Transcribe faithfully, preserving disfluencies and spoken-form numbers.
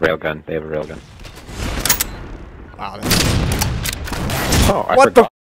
Railgun. They have a railgun. Wow. That's... Oh, I what forgot.